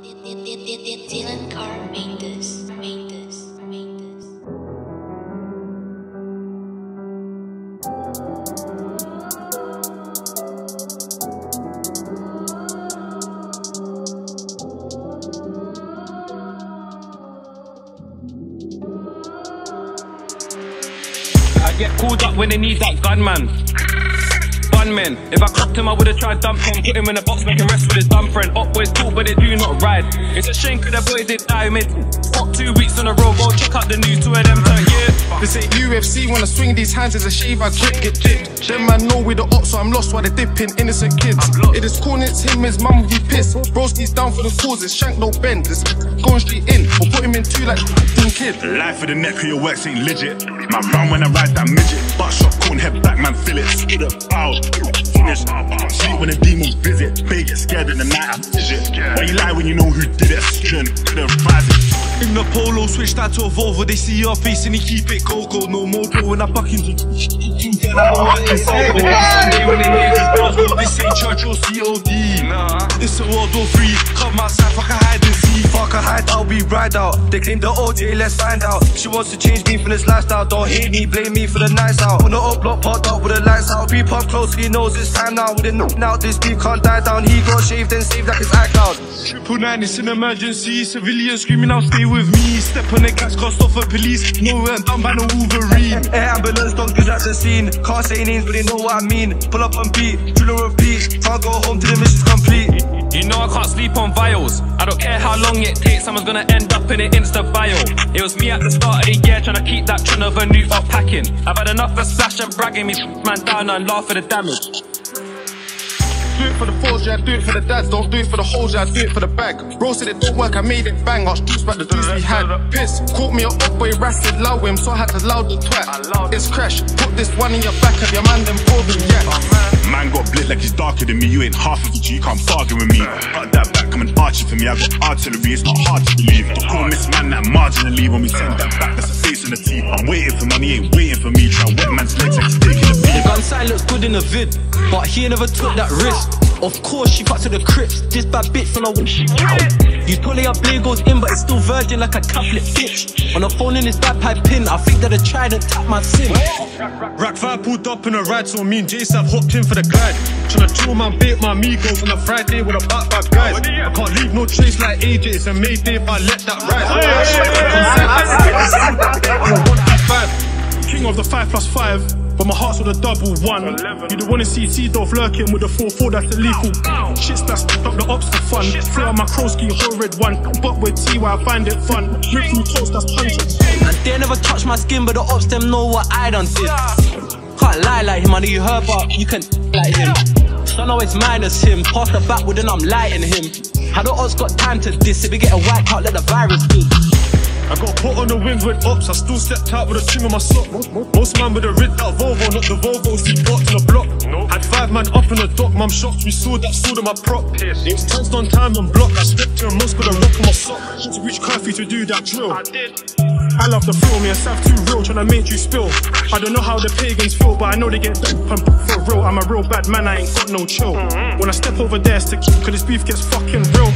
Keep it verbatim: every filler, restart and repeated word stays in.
Dylan Carr made this. Made this. Made this. I get called up when they need that gunman. Men. If I cracked him, I would've tried dump him. Put him in a box, make him rest with his dumb friend. Up boys talk, but they do not ride. It's a shame, 'cause the boys did die mid. Stop two weeks on a row, go check out the news, two of them turn yeah. This ain't U F C, wanna swing these hands, as a shave, I drip, get dipped. Them man know we the ops, so I'm lost while they're dipping, innocent kids. It is corn, it's him, his mum, he pissed. Bros, he's down for the causes, shank no bend. It's going straight in, or put him in two like a kid. Life of the neck of your works ain't legit. My round when I ride that midget, but shot corn, head back, man, fill it. Hit a foul, finish. Sleep when the demons visit, they get scared in the night, I visit. Why you lie when you know who did it? Skin, couldn't rise it. In the polo, switch that to a Volvo, they see your face and they keep it cocoa. No more bro, when I fucking do that, I'm a fucking psycho. Sunday when they hear these bars, this ain't church or C O D. Nah, it's a World War Three. Come outside, fuck a hide and see. Fuck a hide out, we ride out. They claim the O J, let's find out. She wants to change me from this lifestyle, don't hate me, blame me for the nights out. On the old block, parked up with the lights out. Creep up closely, knows it's time now. With a knock out, this beef can't die down. He got shaved and saved like his act out. Triple nine, it's an emergency. Civilians screaming out, stay with me. Step on the gas, cost off a police. No, I'm done by no Wolverine. Air ambulance, doctors at the scene. Can't say names, but they know what I mean. Pull up and beat, drill and repeat. Can't go home till the mission's complete. You know I can't sleep on vials. I don't care how long it takes, someone's gonna end up in an Insta bio. It was me at the start of the year trying to keep that trend of a new up packing. I've had enough of splash and bragging, me man down and laugh at the damage. Do it for the fours, yeah, do it for the dads. Don't do it for the holes, yeah, do it for the bag. Bro said it don't work, I made it bang. I juice back the juice we had. Piss, caught me a up boy, rasted low him, so I had to loud the twat. It's crash, put this one in your back and your man then probing, yeah. Man got blit like he's darker than me. You ain't half of it, you can't bargain with me. Cut that back, come and archer for me. I got artillery, it's not hard to believe. I call this man that marginally. When we send that back, that's a face on the teeth. I'm waiting for money, ain't waiting for me. Try wet man's legs like he's taking a beat. The gun side looks good in the vid, but he never took that risk. Of course she fucked to the crips. This bad bitch from the when she out. You totally up blade goes in, but it's still virgin like a couplet bitch. On the phone in his bagpipe pin, I think that I tried and tapped my sim. Rack five pulled up in a ride, so me and J-Sav hopped in for the glide. Tryna chill man, bait my amigos on a Friday with a back-back guys. I can't leave no trace like A J. It's a mayday if I let that ride. King of the five plus five, but my heart's with a double one. You don't wanna see C-Dove flirting with a four four, that's illegal. Shit's that's up the ops for fun. Flow on my Krosky, whole red one. But with T where I find it fun. Rips me toast, that's punching. And they never touch my skin, but the ops them know what I done did. Can't lie like him, I know you heard, but you can like him. Son always minus him, pass the back with, then I'm lighting him. How the odds got time to diss? If we get a wipe out, let the virus do. I got caught on the wind with ops, I still stepped out with a trim in my sock. Most man with a rid that Volvo, not the Volvo, see got to the block. Had five man up in the dock, mum shocked, we saw that, saw them, I prop. It was tensed on time and block, I stepped to a mosque with a rock in my sock. To reach curfew to do that drill. I did. I love the flow, me and Sav too real, tryna make you spill. I don't know how the pagans feel, but I know they get pumped for real. I'm a real bad man, I ain't got no chill. When I step over there, it's to keep, 'cause this beef gets fucking real.